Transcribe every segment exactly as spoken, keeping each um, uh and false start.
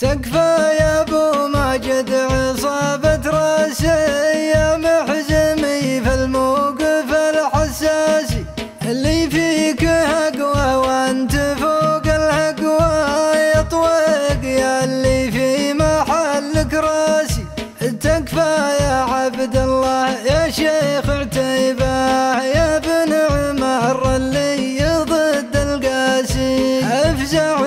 تكفى يا ابو ماجد عصابة راسي يا محزمي في الموقف الحساسي اللي فيك هقوى وانت فوق الهقوى يا طويق يا اللي في محلك راسي. تكفى يا عبد الله يا شيخ عتيبه يا ابن عمر اللي ضد القاسي افزع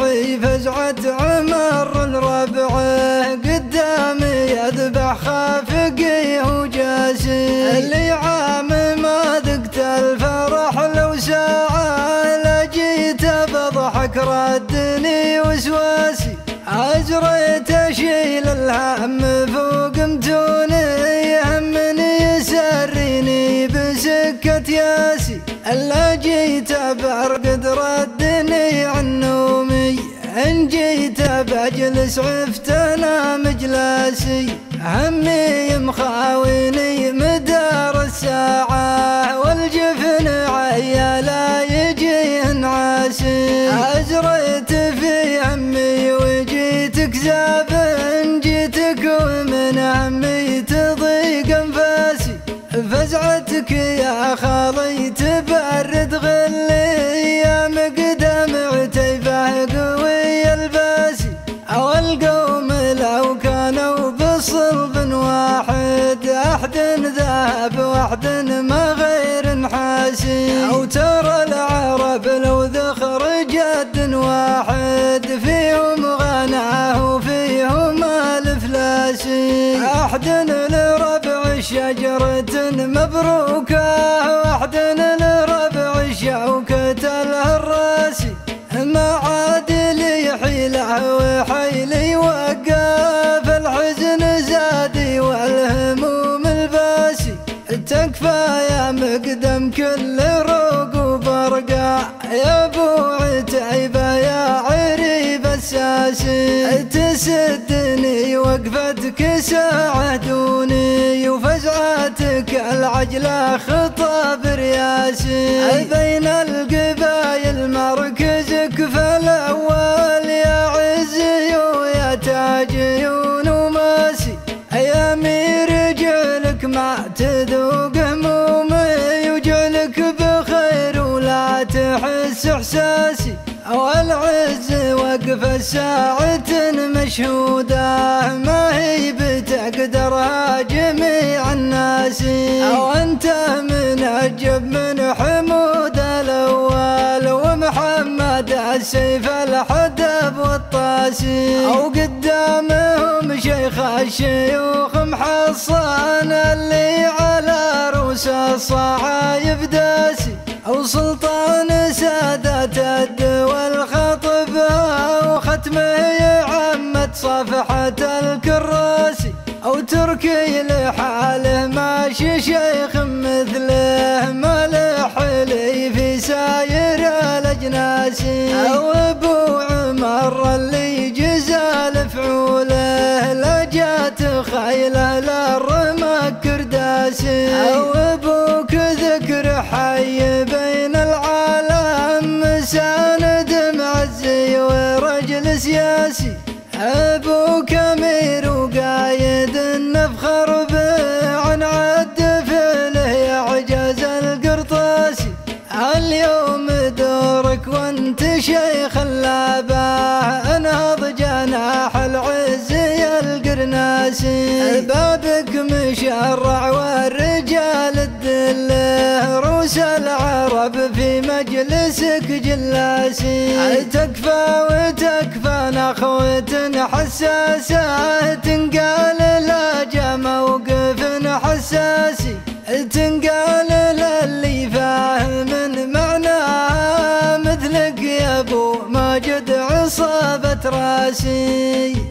معي فزعة عمر ربعه قدامي اذبح خافقي وجاسي اللي عام ما ذقت الفرح لو ساعة لا جيت بضحك ردني وسواسي اجريت اشيل الهم فوق متوني يهمني سريني بسكة ياسي الا جيت برقد ردني عن نومي ان جيت بجلس عفت انا مجلسي همي مخاويني مدار الساعة والجفن عيالا يجيهن عاسي اجريت في همي وجيتك زابن جيتك ومن همي تضيق انفاسي فزعتك يا خالي تبرد غلي يا مقدم عتيبه قوي الباسي او القوم لو كانوا بصلب واحد احد ذهب واحد ما غير حاسي او ترى العرب لو ذخر جد واحد فيهم غناه وفيهم الفلاسي احد لربع شجرة مبروكة واحد لربع شوكة الراسي ما عاد لي حيله وحيلي وقف الحزن زادي والهموم الباسي. تكفى يا مقدم كل روق وبرقع يا ابو عتيبه يا عريب الساسي تسدني وقفتك ساعه دوني وفزعتك العجله خطاب رياسي بين القبايل مركزك في الاول يا عزي ويا تاجيون وماسي ايامي رجلك ما تذوق همومي وجلك بخير ولا تحس احساسي والعز وقف ساعة مشهودة ما هي بتقدرها جميع الناس أو أنت من أجب من حمود الأول ومحمد السيف الحدب والطاسي أو قدامهم شيخ الشيوخ محصن اللي على رؤوس الصعايب داسي أو سلطان سادة الدول خطبها وختمه يعمد صفحة الكراسي أو تركي لحاله ماشي شيخ مثله ما له حلي في ساير الأجناسي أو أبو عمر اللي جزال فعوله لا جات خيله للرمق كرداسي أو أبوك ذكر حي بين العالم ساند معزي ورجل سياسي أبوك أمير وقايد نفخر به عن عد فعله يا عجاز القرطاسي اليوم دورك وانت شيخ اللابه انهض جناح العز يا القرناسي بابك مشرع والرجال الدله روس العرب في مجلسك جلاسي تكفى وتكفى نخوة حساسة تنقال لا جا موقف حساسي تنقال للي فاهم معناها مثلك يا ابو ماجد عصابة راسي.